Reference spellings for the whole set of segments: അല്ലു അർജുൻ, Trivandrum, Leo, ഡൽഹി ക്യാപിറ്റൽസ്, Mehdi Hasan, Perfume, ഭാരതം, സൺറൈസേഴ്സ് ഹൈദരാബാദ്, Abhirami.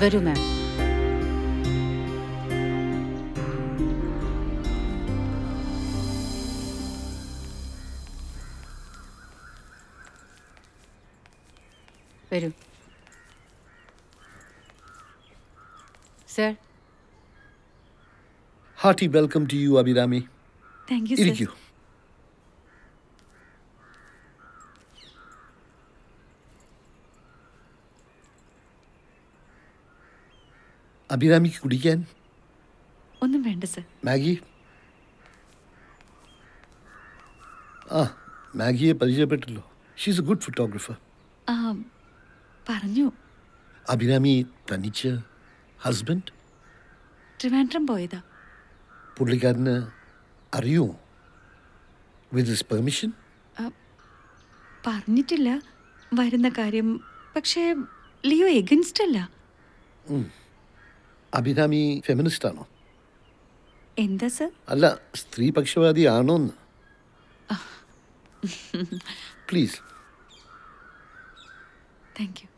വരൂ മാം. വരൂ sir. Hearty welcome to you, Abhirami. Thank you, sir. Irikku. Abhirami ki kudikan? Onnum venda, sir. Maggie? Ah, Maggie parichayappettallo. She's a good photographer. Paranju. Abhirami tanicha husband? Trivandrum boyada. Pullikarna, are you? With his permission? Parnitilla, Varana Karim, Pakshe, Leo against Ella. Abhirami feministano. Enda, sir? Alla, Sri Pakshawadi Anon. Please. Thank you.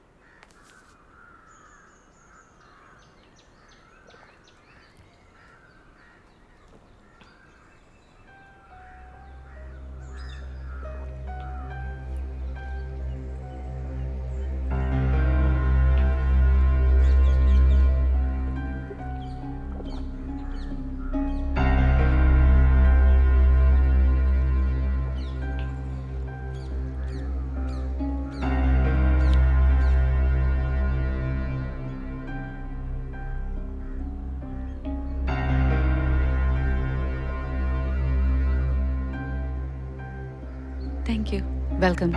Thank you. Welcome.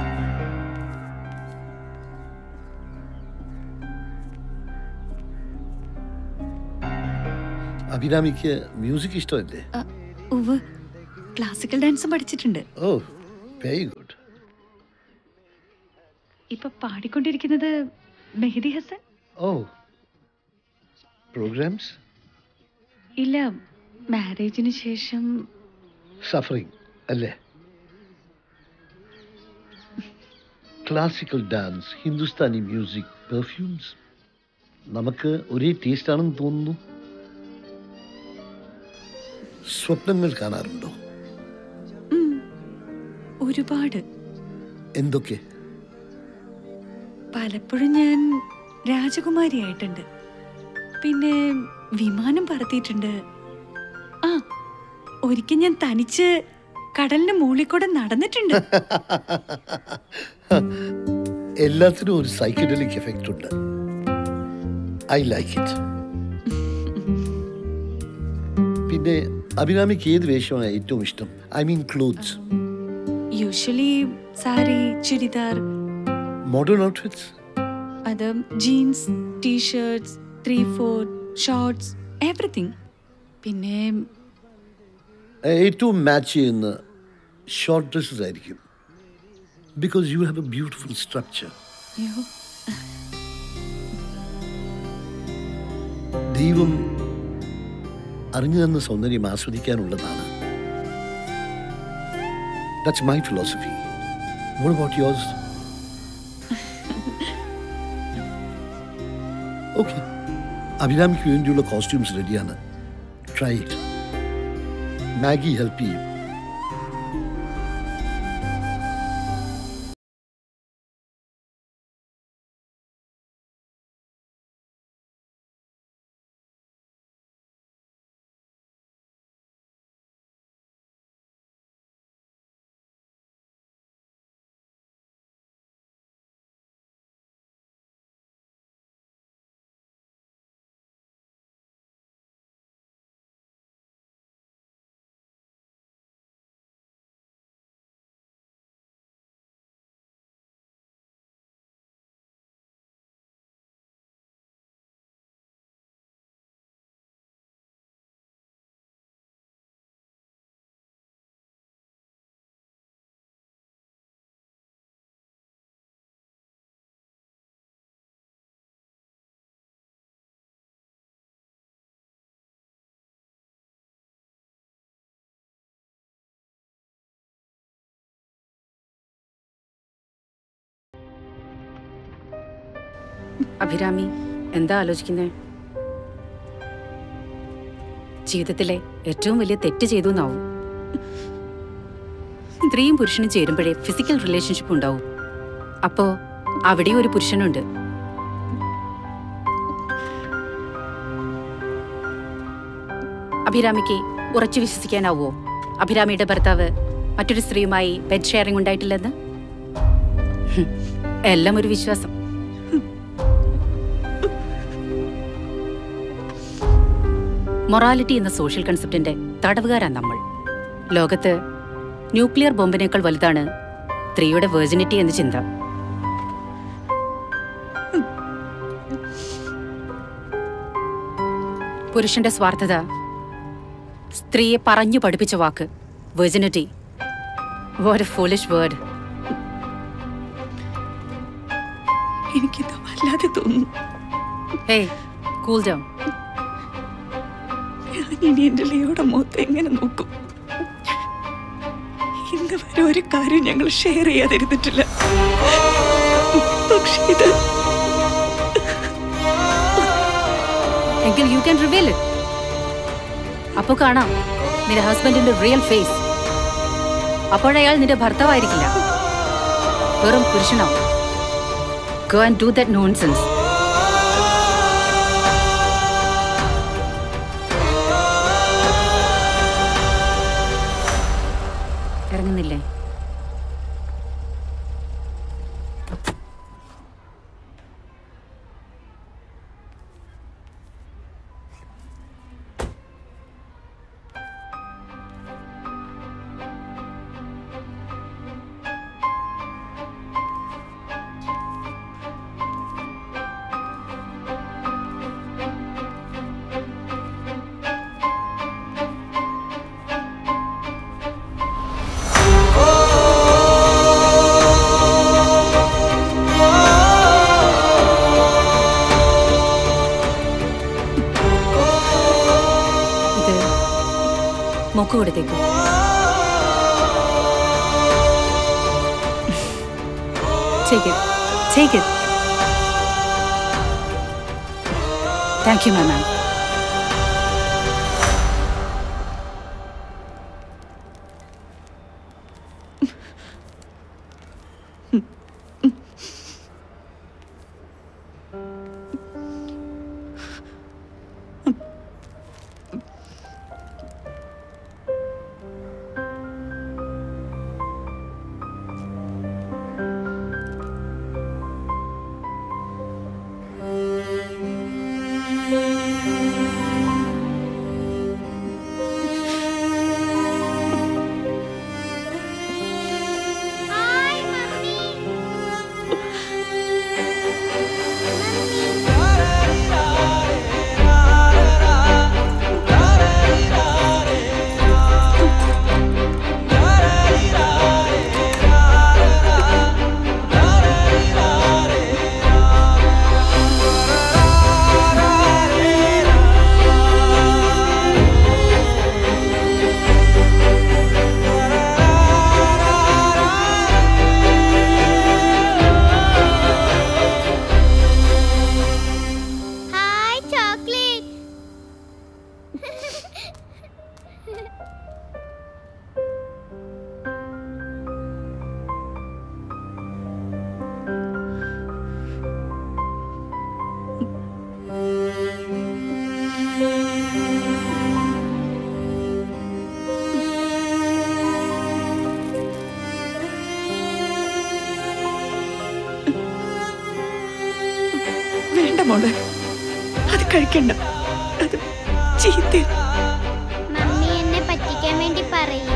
Abhirami ke music ishto ille? Uva classical dance padichittunde. Oh, very good. Ipa paadikondirikkunnathu Mehdi Hasan? Oh. Programs? Illa marriage nu shesham suffering alle. Classical dance, Hindustani music, perfumes. നമുക്ക് ഒരേ taste ആണെന്ന് തോന്നുന്നു. സ്വപ്നങ്ങൾ കാണാറുണ്ടോ? ഒരുപാട്. എന്തൊക്കെ? പലപ്പോഴും ഞാൻ രാജകുമാരിയായിട്ടുണ്ട്, പിന്നെ വിമാനം പറത്തിയിട്ടുണ്ട്. ഒരിക്കൽ ഞാൻ തനിച്ച് കടലിന്റെ മൂളി കൂടെ നടന്നിട്ടുണ്ട്. എല്ലാത്തിനും ഒരു സൈക്കഡെലിക് എഫക്റ്റ് ഉണ്ട്. I like it. പിന്നെ അഭിരാമിക്ക് ഏത് വേഷമാണ് ഏറ്റവും ഇഷ്ടം? I mean clothes. Usually sari, churidar. Modern outfits? അത് ജീൻസ്, ടീഷർട്ട്സ്, 3/4, ഷോർട്ട്സ്, എവറിത്തിങ്. പിന്നെ ഏറ്റവും മാച്ച് ചെയ്യുന്ന ഷോർട്ട് ഡ്രസ്സസ് ആയിരിക്കും. Because you have a beautiful structure. ദൈവം അറിഞ്ഞു തന്ന സൗന്ദര്യം ആസ്വദിക്കാനുള്ളതാണ്. That's my philosophy. What about yours? Okay. അഭിരാമിക്ക് വേണ്ടിയുള്ള കോസ്റ്റ്യൂംസ് റെഡിയാണ്. Try it. Maggie, help you. Abhirami. എന്താ ആലോചിക്കുന്നേ? ജീവിതത്തിലെ ഏറ്റവും വലിയ തെറ്റ് ചെയ്തു എന്നാവും. സ്ത്രീയും പുരുഷനും ചേരുമ്പോഴേ ഫിസിക്കൽ റിലേഷൻഷിപ്പ് ഉണ്ടാവും. അപ്പോ അവിടെ ഒരു പുരുഷനുണ്ട്. അഭിരാമിക്ക് ഉറച്ചു വിശ്വസിക്കാനാവോ അഭിരാമിയുടെ ഭർത്താവ് മറ്റൊരു സ്ത്രീയുമായി ബെഡ് ഷെയറിംഗ് ഉണ്ടായിട്ടില്ലെന്ന്? എല്ലാം ഒരു വിശ്വാസം. മൊറാലിറ്റി എന്ന സോഷ്യൽ കൺസെപ്റ്റിന്റെ തടവുകാരാണ് നമ്മൾ. ലോകത്ത് ന്യൂക്ലിയർ ബോംബിനേക്കാൾ വലുതാണ് സ്ത്രീയുടെ വെർജിനിറ്റി എന്ന ചിന്ത. പുരുഷന്റെ സ്വാർത്ഥത, സ്ത്രീയെ പറഞ്ഞു പഠിപ്പിച്ച വാക്ക് virginity. What a foolish word. എനിക്കിത് വല്ലാതെ തോന്നുന്നു. Hey, cool down. ഇനി എന്റെ ലിയോടെ മുഖത്ത് എങ്ങനെ നോക്കും? ഇന്ന് വരെ ഒരു കാര്യം ഞങ്ങൾ ഷെയർ ചെയ്യാതിരുന്നിട്ടില്ല. പക്ഷേ ഇത് എങ്കിൽ യു ക്യാൻ റിവീൽ ഇറ്റ്. അപ്പൊ കാണാം നിന്റെ ഹസ്ബൻഡിന്റെ റിയൽ ഫേസ്. അപ്പോഴയാൾ നിന്റെ ഭർത്താവായിരിക്കില്ല, വെറും പുരുഷനാവും. Go and do that nonsense. ഇറങ്ങുന്നില്ലേ? Take it. Thank you, my man. അത് കഴിക്കണ്ട, അത് ചീത്ത. മമ്മി എന്നെ പറ്റിക്കാൻ വേണ്ടി പറയില്ല.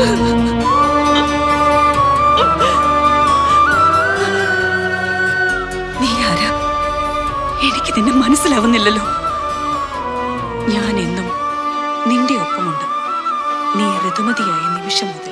Nisham